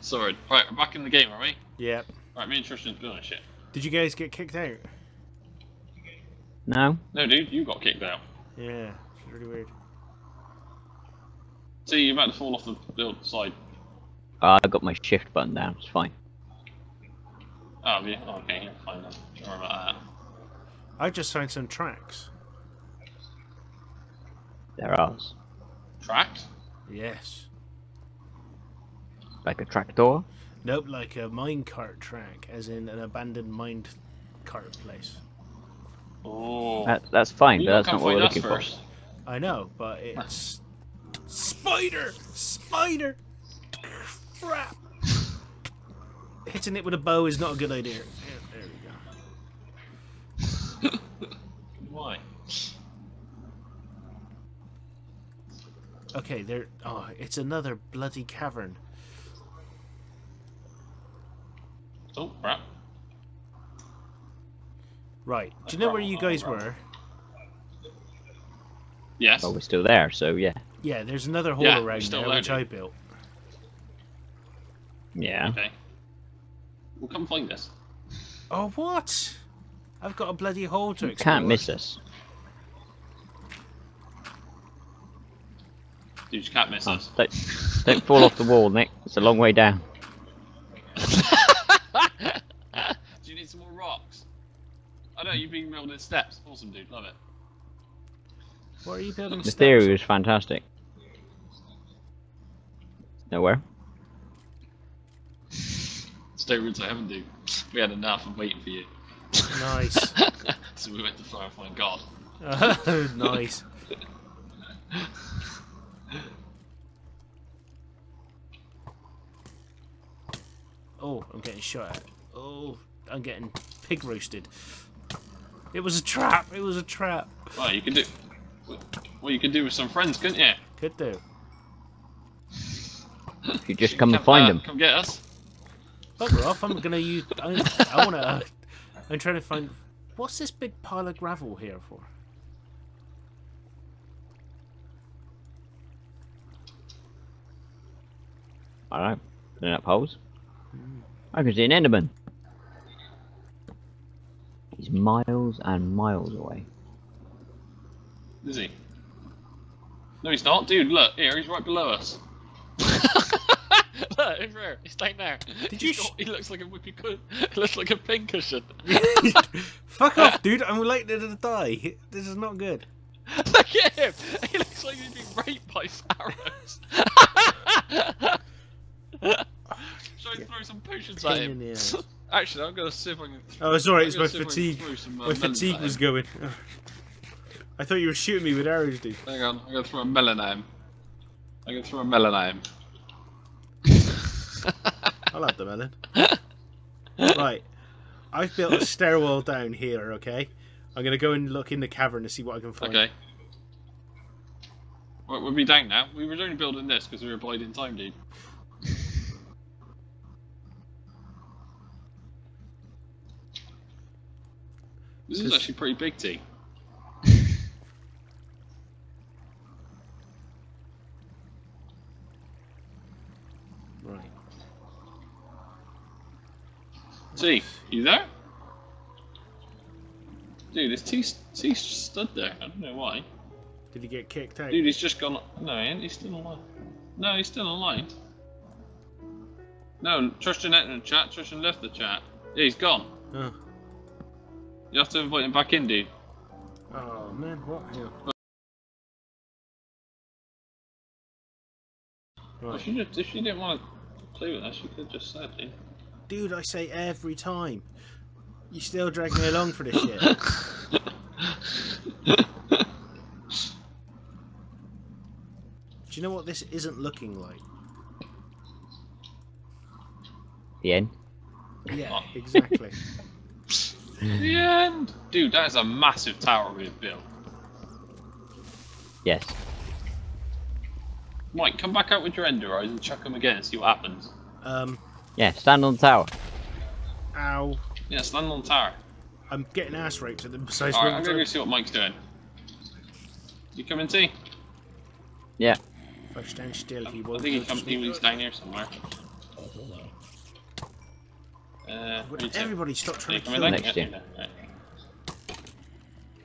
Sorry. Right, we're back in the game, are we? Yeah. Right, me and Tristan's doing that shit. Did you guys get kicked out? No. No, dude, you got kicked out. Yeah, it's really weird. See, you're about to fall off the other side. I got my shift button down, it's fine. Oh, yeah, okay, fine then. Don't worry about that. I just found some tracks. There are. Tracks? Yes. Like a tractor? Nope, like a minecart track, as in an abandoned minecart place. Oh. That's fine, but that's not what we're looking for. I know, but it's... Spider! Spider! Crap! Hitting it with a bow is not a good idea. There we go. Why? Okay, there... Oh, it's another bloody cavern. Oh, crap. Right. Do you know where you guys were? Yes. Well, we're still there, so yeah. Yeah, there's another hole around there, which I built. Yeah. Okay. We'll come find this. Oh, what? I've got a bloody hole to explore. You can't miss us. Dude, you can't miss us. Don't fall off the wall, Nick. It's a long way down. Do you need some more rocks? Oh no, you've been building steps. Awesome, dude. Love it. What are you building steps? The theory was fantastic. Nowhere. Stay roots I haven't, dude. We had enough. I'm waiting for you. Nice. So we went to fire and find God. Oh, nice. Oh, I'm getting shot at. Oh, I'm getting pig roasted. It was a trap. It was a trap. Well, you can do. Well, you could do with some friends, couldn't you? Could do. You just come and find them. Come get us. Bugger off! I'm gonna use. I wanna. I'm trying to find. What's this big pile of gravel here for? I don't know. Filling up holes. I can see an Enderman. He's miles and miles away. Is he? No, he's not, dude. Look, here, he's right below us. Look, over here, he's down there. He looks like a whippy cushion. He looks like a pin cushion. Fuck off, dude. I'm likely to die. This is not good. Look at him. He looks like he's been raped by pharaohs. Should I throw some potions at him? Actually, I'm gonna see if I can. Oh, it's alright. It's my fatigue. My fatigue was going. I thought you were shooting me with arrows, dude. Hang on, I'm gonna throw a melon at him. I'm gonna throw a melon at him. I love the melon. Right, I've built a stairwell down here. Okay, I'm gonna go and look in the cavern to see what I can find. Okay. Well, we'll be down now. We were only building this because we were biding time, dude. This is actually pretty big, T. Right. T, you there? Dude, this T stood there. I don't know why. Did he get kicked out? Dude, he's just gone. No, he ain't. He's still online. No, he's still online. No, Tristan entered the chat. Tristan left the chat. Yeah, he's gone. Oh. You have to invite him back in, dude. Oh man, what hell? Right. If she didn't want to play with us, she could have just said, dude. Dude, I say every time. You still drag me along for this shit. Do you know what this isn't looking like? The end. Yeah, exactly. The end! Dude, that is a massive tower we've built. Yes. Mike, come back out with your ender eyes and chuck them again and see what happens. Yeah, stand on the tower. Ow. Yeah, stand on the tower. I'm getting ass raped at the precise moment. Alright, I'm gonna go see what Mike's doing. You coming, T? Yeah. I think he comes down here somewhere. Everybody stop trying to kill me. Next year. Right.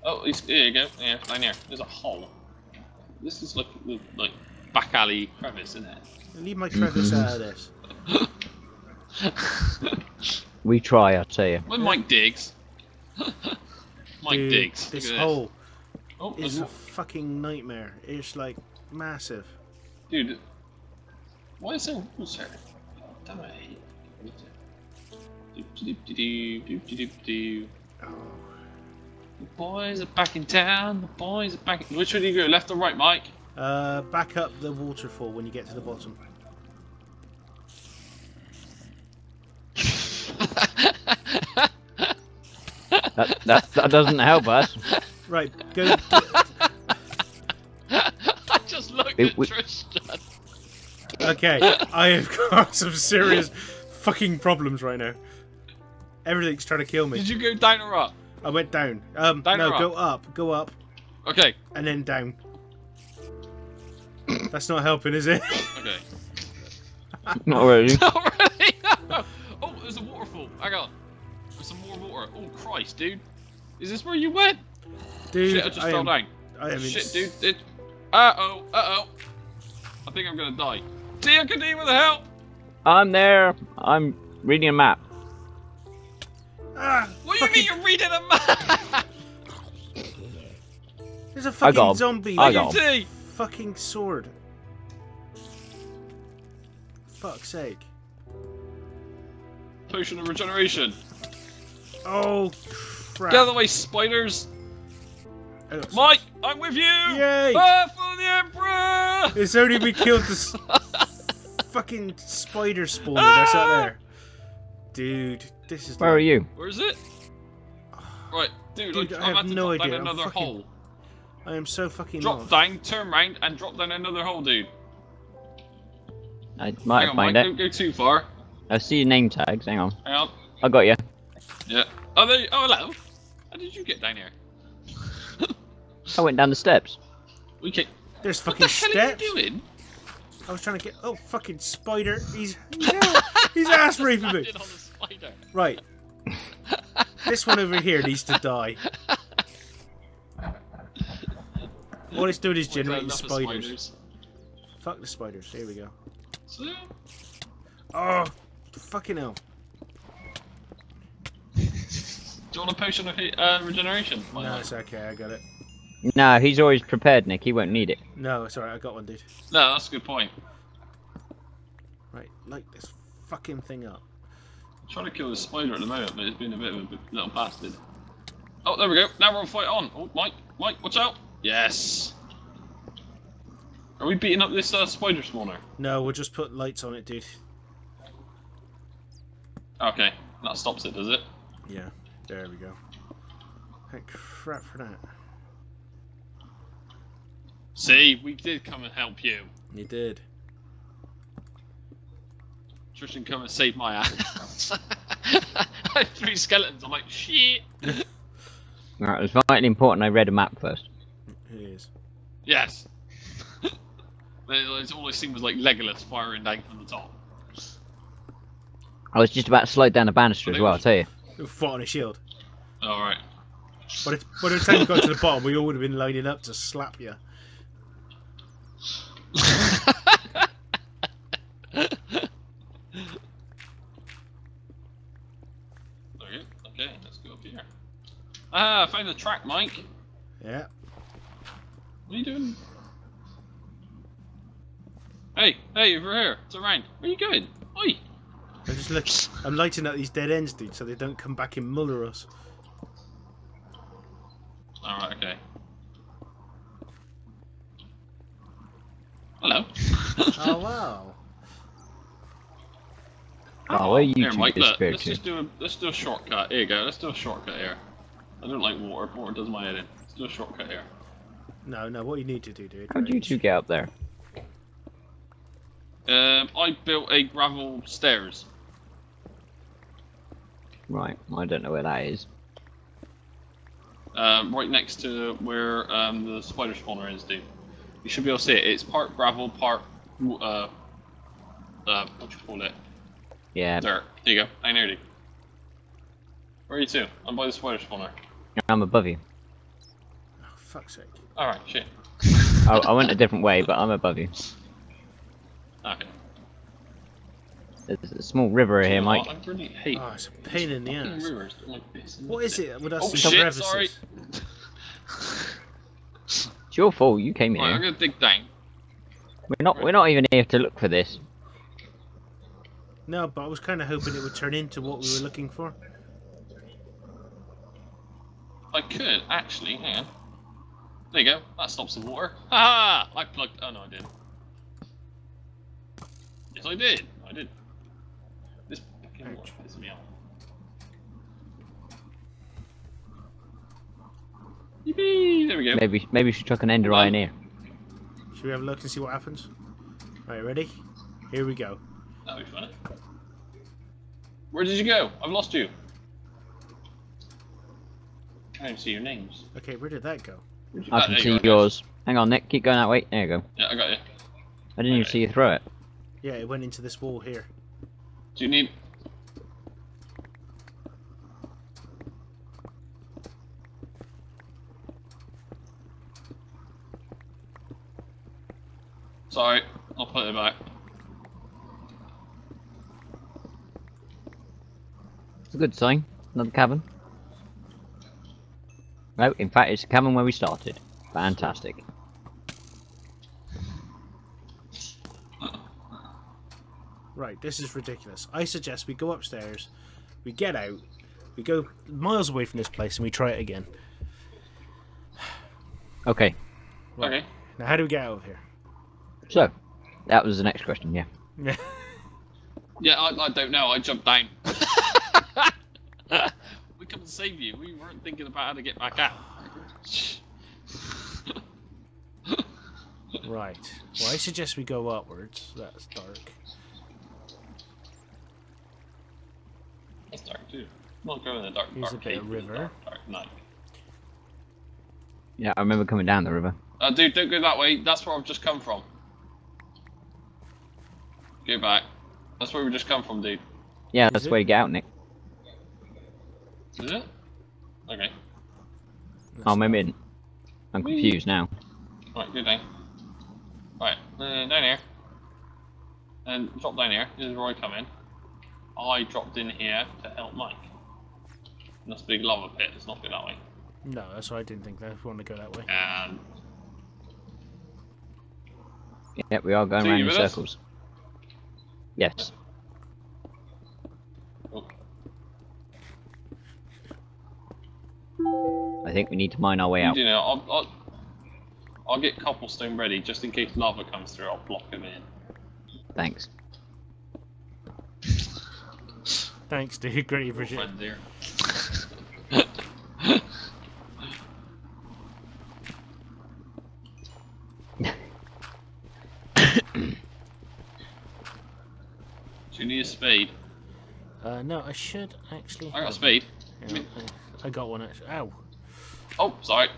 Oh, there you go. Yeah, down here. There's a hole. This is like back alley crevice, isn't it? I need my crevice out of this. We try, I tell you. When Mike digs. Mike digs. This hole is a fucking nightmare. It's like massive. Dude, why is there rules here? Oh, damn it. Oh. The boys are back in town. The boys are back. Which way do you go? Left or right, Mike? Back up the waterfall when you get to the bottom. that doesn't help us. Right, go. I just looked at Tristan. Okay, I have got some serious fucking problems right now. Everything's trying to kill me. Did you go down or up? I went down. Down no, or up? Go up. Okay. And then down. That's not helping, is it? Okay. Not really. Not really. No. Oh, there's a waterfall. Hang on. There's some more water. Oh Christ, dude. Is this where you went? Dude, shit, I just fell down. Shit, dude. Uh oh. I think I'm gonna die. See, I can do with the help. I'm there. I'm reading a map. What do you mean you're reading a map? There's a fucking zombie. I got him. Fucking sword. Fuck's sake. Potion of regeneration. Oh crap. Get out of the way, spiders. Mike, I'm with you. Yay. For the Emperor. It's only we killed this fucking spider spawner that's out there. Dude, this is. Where are you? Where is it? Right, dude I have no idea. Down another hole. I am so fucking. Drop down, turn round, and drop down another hole, dude. I might find it. Don't go too far. I see your name tags. Hang on. I got you. Yeah. Oh, there. Oh, hello. How did you get down here? I went down the steps. We can. There's fucking steps. What the hell are you doing? I was trying to get. Oh, fucking spider! He's ass raping me. Right. This one over here needs to die. All it's doing is generating spiders. Fuck the spiders. Here we go. Oh, fucking hell. Do you want a potion of regeneration? No, it's okay. I got it. No, he's always prepared, Nick. He won't need it. No, it's alright. I got one, dude. No, that's a good point. Right, light this fucking thing up. I'm trying to kill the spider at the moment, but it's been a bit of a little bastard. Oh, there we go. Now we're on fight on. Oh, Mike, watch out. Yes. Are we beating up this spider spawner? No, we'll just put lights on it, dude. Okay, that stops it, does it? Yeah, there we go. Thank crap for that. See, we did come and help you. You did. Tristan, come and save my ass. I had 3 skeletons. I'm like, shit. Alright, it was vitally important I read a map first. It is. Yes. All I seen was like Legolas firing down from the top. I was just about to slide down a banister as well, I'll tell you. Fought on a shield. Alright. But by the time we got to the bottom, we all would have been lining up to slap you. Okay, let's go up here. Ah, I found the track, Mike. Yeah. What are you doing? Hey, over here. It's around. Where are you going? Oi! I'm just looking. I'm lighting up these dead ends, dude, so they don't come back and muller us. Alright, okay. Hello. Oh, wow. Oh, where are you two disappeared to? Let's do a shortcut. Here you go. Let's do a shortcut here. I don't like water. Water does my head in. Let's do a shortcut here. No. What you need to do, dude. How did you two get up there? I built a gravel stairs. Right. I don't know where that is. Right next to where the spider spawner is, dude. You should be able to see it. It's part gravel, part what do you call it? Yeah. Dirt. There you go. I know, dude. Where are you two? I'm by the spider spawner. I'm above you. Oh, fuck's sake. Alright, shit. I went a different way, but I'm above you. Okay. There's a small river here, Mike. I really hate it's a pain in the ass. Rivers, what is it? Would I shit, sorry. It's your fault, you came here. Right, I'm gonna dig down. We're not even here to look for this. No, but I was kind of hoping it would turn into what we were looking for. I could, actually, hang on. There you go, that stops the water. Ha! I plugged... Oh no, I did. Yes, I did! I did. This fucking water pisses me off. Yippee! There we go. Maybe we should chuck an ender eye in here. Should we have a look and see what happens? Alright, ready? Here we go. That'll be funny. Where did you go? I've lost you. I don't see your names. Okay, where did that go? I can see yours. Hang on, Nick, keep going that way. There you go. Yeah, I got you. I didn't even see you throw it. Yeah, it went into this wall here. Do you need... Sorry, I'll put it back. It's a good sign. Another cabin. No, in fact, it's the cabin where we started. Fantastic. Right, this is ridiculous. I suggest we go upstairs, we get out, we go miles away from this place, and we try it again. Okay. Right. Okay. Now, how do we get out of here? So, that was the next question, yeah. Yeah, I don't know. I jumped down. We come and save you. We weren't thinking about how to get back out. Right. Well, I suggest we go upwards. That's dark. It's dark too. We'll go in the dark. Here's a bit of river. Dark night. Yeah, I remember coming down the river. Dude, don't go that way. That's where I've just come from. Go back. That's where we just come from, dude. Yeah, that's the way to get out, Nick. Is it? Okay. Oh, maybe it. I'm confused now. Right, good thing. Right, down here. And drop down here. This is where I come in. I dropped in here to help Mike. And that's a big lava pit. It's not good that way. No, that's what I didn't think. I wanted to go that way. And... yeah, we are going around in circles. Us? Yes. I think we need to mine our way out. You know, I'll get cobblestone ready just in case lava comes through. I'll block him in. Thanks. Thanks, dude. Greatly appreciate it. Do you need a spade? No, I should actually. I got a spade. Yeah, I got one actually. Ow. Oh, sorry.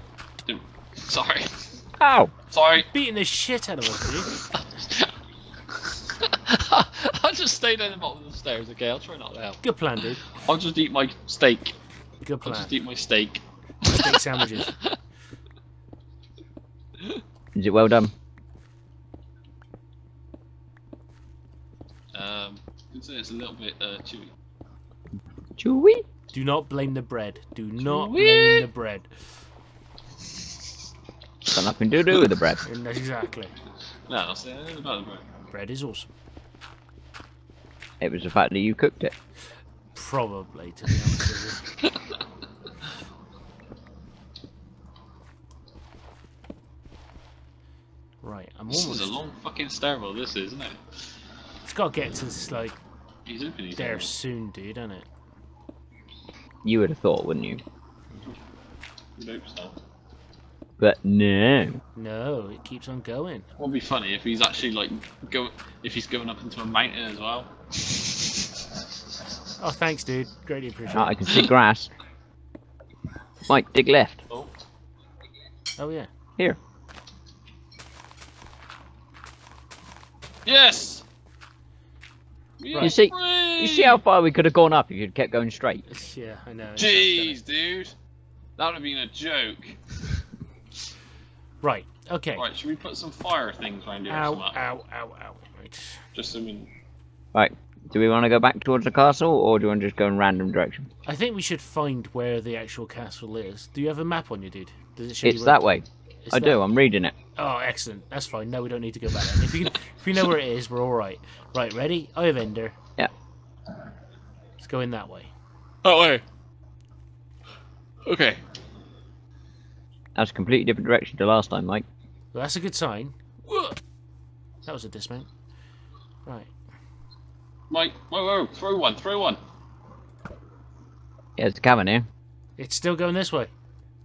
Sorry. Ow. Sorry. Beating the shit out of us, dude. I'll just stay down the bottom of the stairs, okay? I'll try not to help. Good plan, dude. I'll just eat my steak. Good plan. I'll just eat my steak. Steak sandwiches. Is it well done? I'd say it's a little bit chewy. Chewy? Do not blame the bread. Do not blame the bread. It's got nothing to do with the bread. Exactly. No, I'll say anything about the bread. Bread is awesome. It was the fact that you cooked it. Probably, to be honest with you. Right, I'm almost... this is a long fucking stairwell, this is, isn't it? It's got to get to this, like... there soon, dude, isn't it? You would have thought, wouldn't you? You'd hope so. But no. No, it keeps on going. What would be funny if he's actually like going up into a mountain as well. Oh, thanks, dude. Greatly appreciate it. I can see grass. Mike, dig left. Oh. Oh yeah. Here. Yes. Right. You see how far we could have gone up if you'd kept going straight. Yeah, I know. Jeez, dude, that would have been a joke. Right. Okay. Right. Should we put some fire things around here? Ow! Right. Just so we. Right. Do we want to go back towards the castle, or do you want to just go in random direction? I think we should find where the actual castle is. Do you have a map on you, dude? Does it show you? It's that way. I do. I'm reading it. Oh, excellent. That's fine. No, we don't need to go back there. If you know where it is, we're all right. Right, ready? I have Ender. Yeah. Let's go in that way. That way. Okay. That's a completely different direction to last time, Mike. Well, that's a good sign. That was a dismount. Right. Mike, whoa, throw one. Yeah, it's a cabin here. It's still going this way.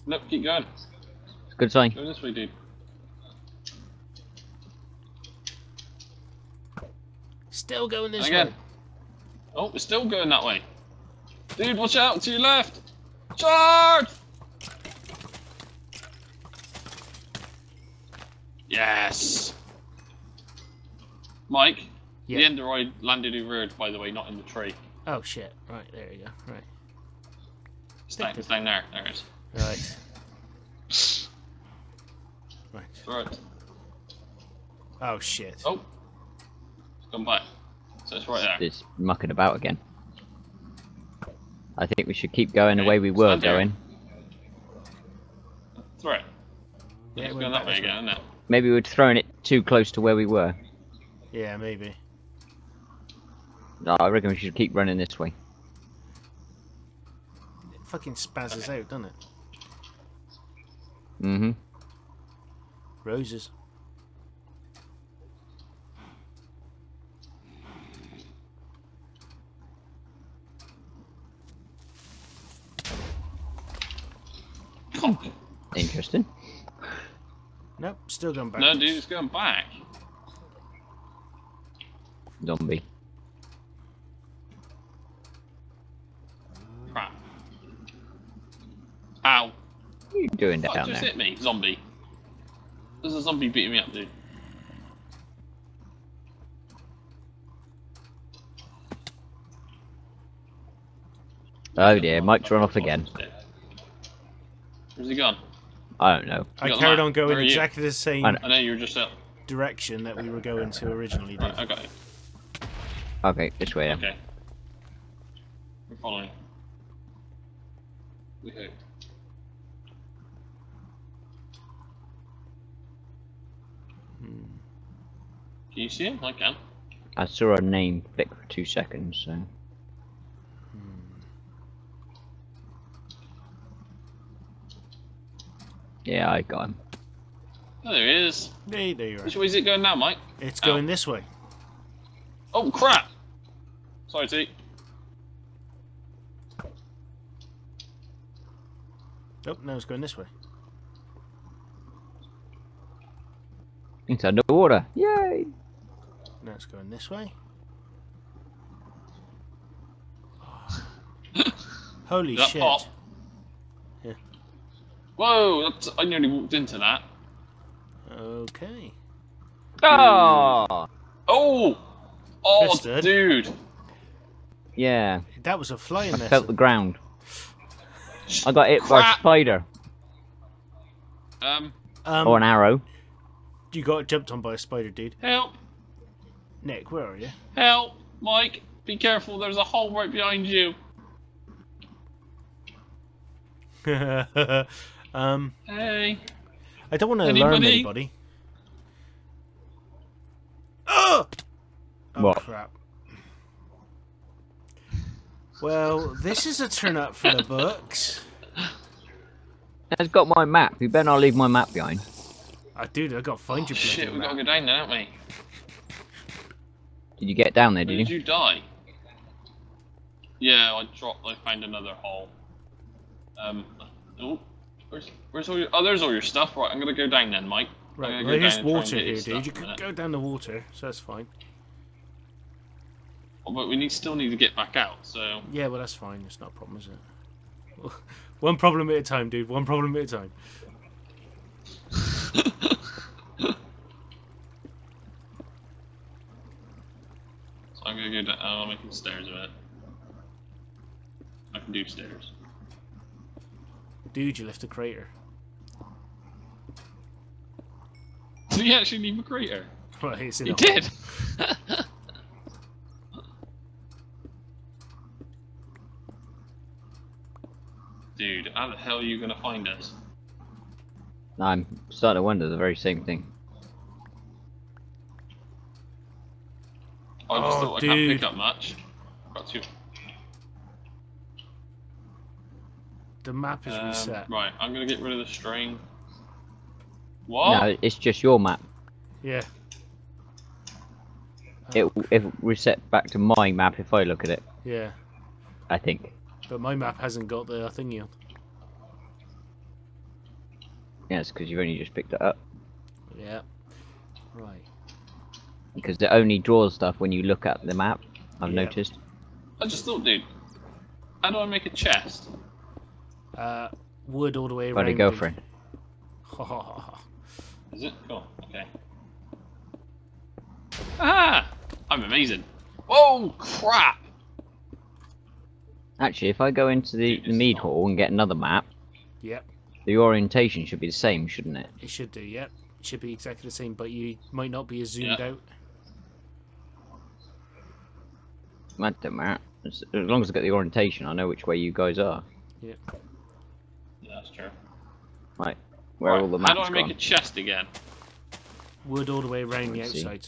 Nope, keep going. It's a good sign. Go this way, dude. Still going this way. Oh, we're still going that way. Dude, watch out, to your left. Charge! Yes. Mike. Yep. The Enderoid landed in road, by the way, not in the tree. Oh shit! Right, there you go. Right. It's down there. There it is. Right. Right. Oh shit. Oh. It's gone back. So it's right there. It's mucking about again. I think we should keep going the way we were going. That's right. Yeah, it's going that way again, isn't it? Maybe we're throwing it too close to where we were. Yeah, maybe. No, I reckon we should keep running this way. It fucking spazzes out, doesn't it? Mm-hmm. Roses. Interesting. Nope, still going back. No, dude, it's going back. Zombie. Crap. Ow. What are you doing down there? Just hit me, zombie. There's a zombie beating me up, dude. Oh dear, Mike's run off again. Where's he gone? I don't know. I carried on going exactly the same direction that we were going to originally. Right, I got it. Okay, this way then. Okay. We're following. We hope. Can you see him? I can. I saw a name flick for 2 seconds, so... Yeah, I got him. Oh, there he is. Hey, there you are. Which way is it going now, Mike? It's going this way. Oh, crap! Sorry, T. Nope, now it's going this way. It's underwater. Yay! Now it's going this way. Holy shit. Pop. Yeah. Whoa, that's, I nearly walked into that. Okay. Ah! Oh! Oh, Tristan. Dude! Yeah. That was a flying mess. I felt the ground. I got hit by a spider. Or an arrow. You got jumped on by a spider, dude. Help! Nick, where are you? Help! Mike, be careful, there's a hole right behind you. Hey. I don't want to alarm anybody. Oh! Oh, what? Crap. Well, this is a turn up for the books. I've got my map. You better not leave my map behind. Dude, I've got to find your bloody shit, we've got to go down there, haven't we? Did you get down there, did you? Did you die? Yeah, I found another hole. Oh, where's all your... Oh, there's all your stuff. Right, I'm going to go down then, Mike. Right, well, there's water here, dude. You can go down the water, so that's fine. But we still need to get back out, so... Yeah, well, that's fine. It's not a problem, is it? One problem at a time, dude. One problem at a time. So I'm I'm gonna go down. I don't know where the stairs are at. I can do stairs. Dude, you left a crater. Did he actually leave a crater? Well, he's in. He did. Dude, how the hell are you gonna find us? I'm starting to wonder the very same thing. I just thought, dude. I can't pick up much. Got two. The map is reset. Right, I'm gonna get rid of the string. What? No, it's just your map. Yeah. It reset back to my map if I look at it. Yeah. I think. But my map hasn't got the thingy on. Yeah, it's because you've only just picked it up. Yeah. Right. Because it only draws stuff when you look at the map, I've noticed. I just thought, dude, how do I make a chest? Wood all the way around. Got a girlfriend. Is it? Cool. Okay. Ah! I'm amazing. Oh, crap! Actually, if I go into the mead hall and get another map, yep, the orientation should be the same, shouldn't it? It should do, yep. It should be exactly the same, but you might not be as zoomed out. That don't matter. As long as I get the orientation, I know which way you guys are. Yep. Yeah, that's true. Right. Where are all the maps gone? How do I make a chest again? Wood all the way around the outside.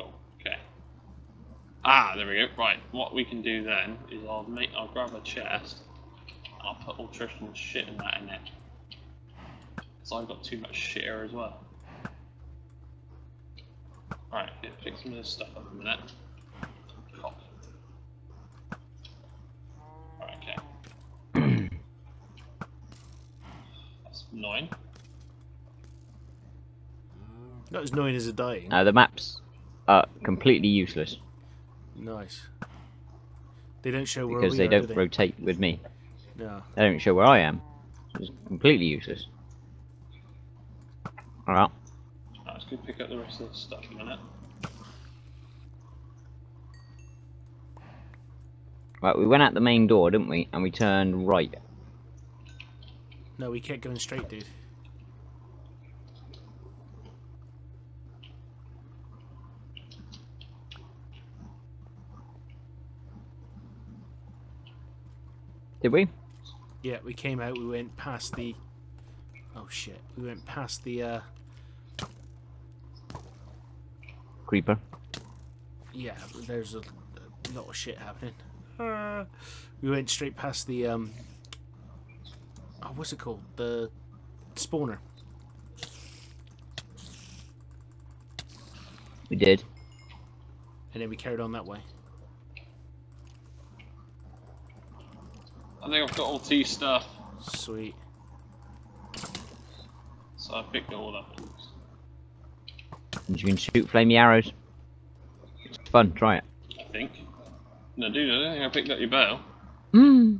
Oh, okay. Ah, there we go. Right, what we can do then is I'll grab a chest. And I'll put all Tristan's shit and that in it. So I've got too much shit here as well. Alright, pick some of this stuff up in a minute. Alright, okay. That's 9. Not as annoying as a dying. The maps are completely useless. Nice. They don't show where because we are, because they don't rotate with me. No. They don't show where I am. It's completely useless. Alright. Alright, let's go pick up the rest of the stuff in a minute. Right, we went out the main door, didn't we? And we turned right. No, we kept going straight, dude. Did we? Yeah, we came out, we went past the... Oh shit, we went past the... Creeper. Yeah, there's a lot of shit happening. We went straight past the... Oh, what's it called? The spawner. We did. And then we carried on that way. I think I've got all tea stuff. Sweet. So I picked it all up. And you can shoot flamey arrows. It's fun, try it. I think. No, dude, I don't think I picked up your bow. Hmm.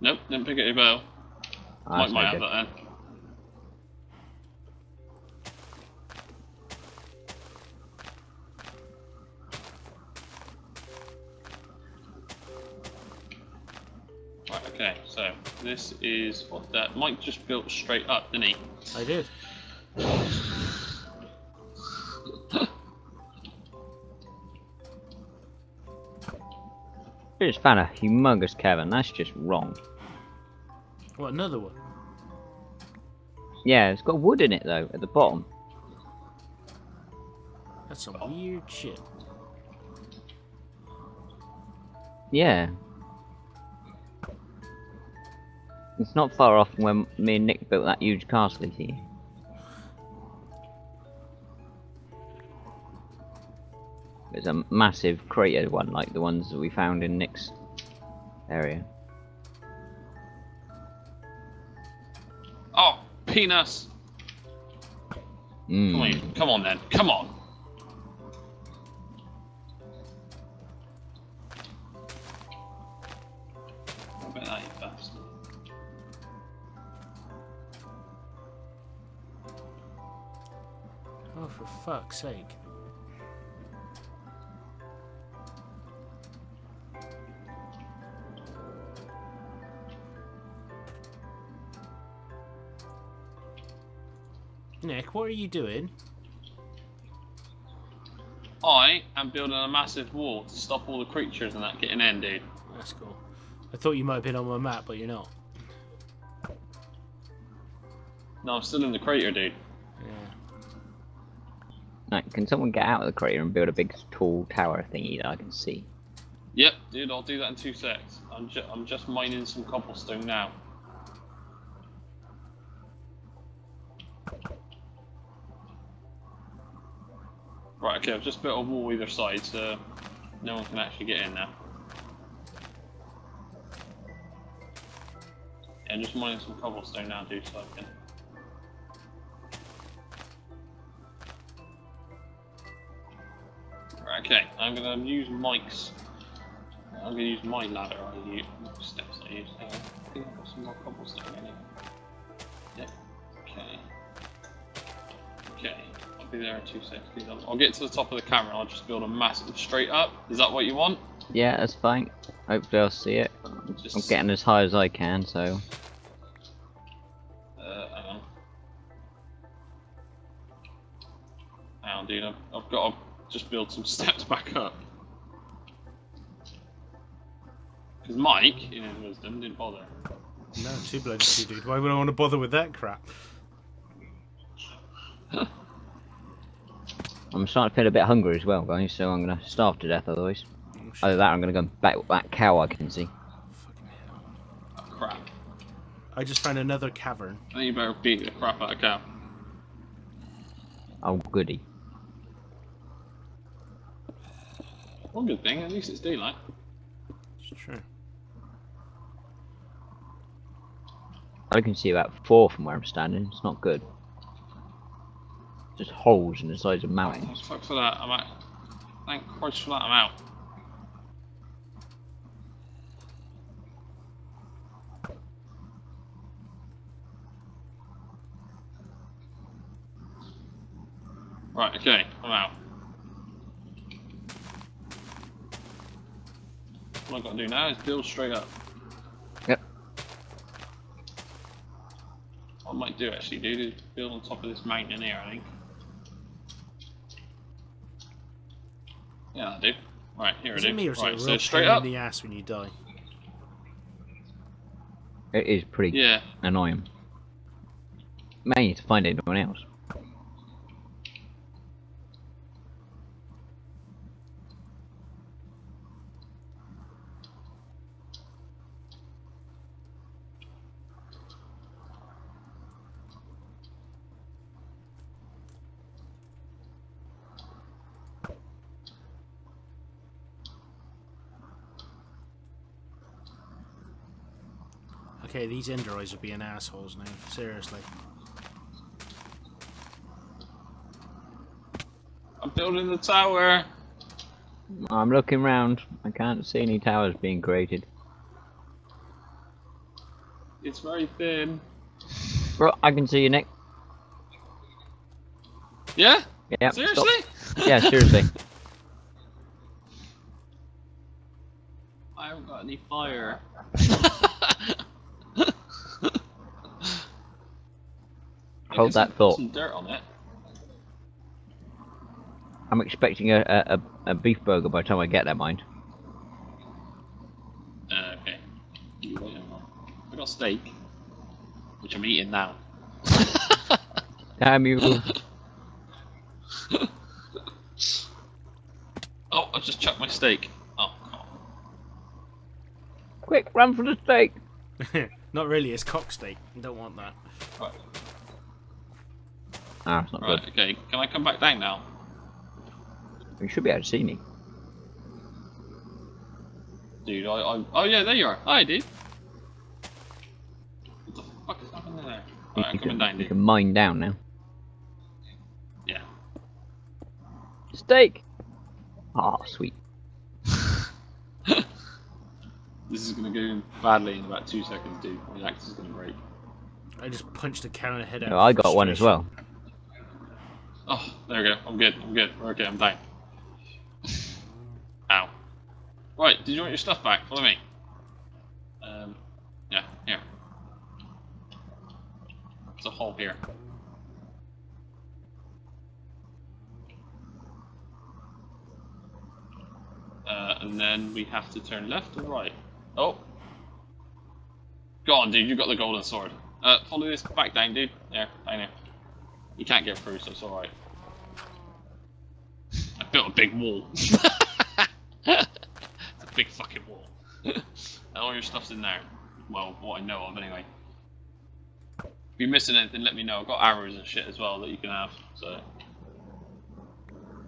Nope, didn't pick up your bow. Oh, Mike might have that then. Okay, so this is what that Mike just built straight up, didn't he? I did. I just found a humongous cavern. That's just wrong. What, another one? Yeah, it's got wood in it though at the bottom. That's some weird shit. Yeah. It's not far off from when me and Nick built that huge castle here. There's a massive crater one, like the ones that we found in Nick's area. Oh, penis! Mm. Come on, come on then, come on! Fuck's sake. Nick, what are you doing? I am building a massive wall to stop all the creatures and that getting in, dude. That's cool. I thought you might have been on my map, but you're not. No, I'm still in the crater, dude. Yeah. Right, can someone get out of the crater and build a big tall tower thingy that I can see? Yep, dude, I'll do that in 2 secs. I'm just mining some cobblestone now. Right, okay, I've just built a wall either side, so no one can actually get in now. Yeah, I'm just mining some cobblestone now, dude, so I can... Right, okay, I'm going to use Mike's... I'm going to use my ladder, steps I use. I think I've got some more cobblestone in it. Yep, okay. Okay. Be there in 2 seconds. I'll get to the top of the camera. I'll just build a massive straight up. Is that what you want? Yeah, that's fine. Hopefully I'll see it. I'm getting as high as I can, so. Hang on. Hang on, dude. I've got to just build some steps back up. Because Mike, in his wisdom, didn't bother. No, too bloody too, dude. Why would I want to bother with that crap? I'm starting to feel a bit hungry as well, guys, so I'm going to starve to death otherwise. Oh, other than that, I'm going to go back with that cow I can see. Oh, crap. I just found another cavern. I think you better beat the crap out of cow. Oh, goody. One good thing, at least it's daylight. It's true. I can see about 4 from where I'm standing, it's not good. Just holes in the sides of mountains. Fuck for that, I'm out. Thank Christ for that, I'm out. Right, okay, I'm out. All I've got to do now is build straight up. Yep. What I might do actually, dude, is build on top of this mountain here, I think. Yeah, I do. Right, here it is. Right, so straight up in the ass when you die. It is pretty annoying. May need to find anyone else. Okay, these Enderoids are being assholes now, seriously. I'm building the tower! I'm looking round. I can't see any towers being created. It's very thin. Bro, I can see you, Nick. Yeah? Yeah. Seriously? Yeah, seriously. I haven't got any fire. Hold that thought. Some dirt on it. I'm expecting a beef burger by the time I get that, mind. Okay. I got steak, which I'm eating now. Damn you! Oh, I just chucked my steak. Oh God! Quick, run for the steak! Not really. It's cock steak. I don't want that. Right. Ah, it's not right, good. Okay, can I come back down now? You should be able to see me. Dude, oh yeah, there you are. Hi, dude. What the fuck is happening there? Right, I'm coming down, dude. You can mine down now. Yeah. Steak! Ah, oh, sweet. This is gonna go badly in about 2 seconds, dude. The axe is gonna break. I just punched a cow in the head out. No, I got one as well. Oh, there we go. I'm good. Okay, I'm down. Ow. Right, did you want your stuff back? Follow me. Yeah, here. There's a hole here. and then we have to turn left or right. Oh. Go on, dude, you got the golden sword. Follow this back down, dude. There, down there. You can't get through, so it's alright. I built a big wall. It's a big fucking wall. And all your stuff's in there. Well, what I know of, anyway. If you're missing anything, let me know. I've got arrows and shit as well that you can have, so...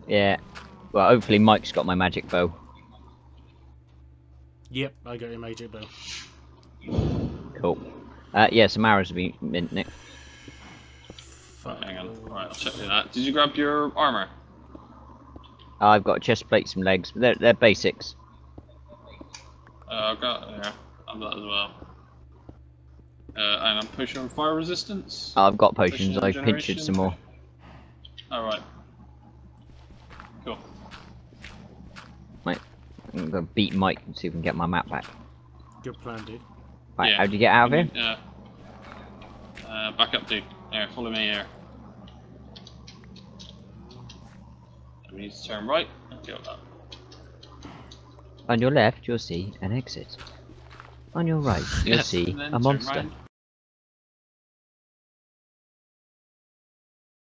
Yeah. Well, hopefully Mike's got my magic bow. Yep, I got your magic bow. Cool. Yeah, some arrows would be mint, Nick. Hang on. Alright, I'll check that. Did you grab your armour? I've got a chest plate, some legs, but they're basics. I've got, yeah, I've got that as well. And I'm pushing on fire resistance. I've got potions, I pinchered some more. Alright. Cool. Right, I'm gonna beat Mike and see if we can get my map back. Good plan, dude. Right, yeah. How do you get out of here? Back up, dude. Here, follow me here. We need to turn right and go up. On your left, you'll see an exit. On your right, you'll see a monster. Right.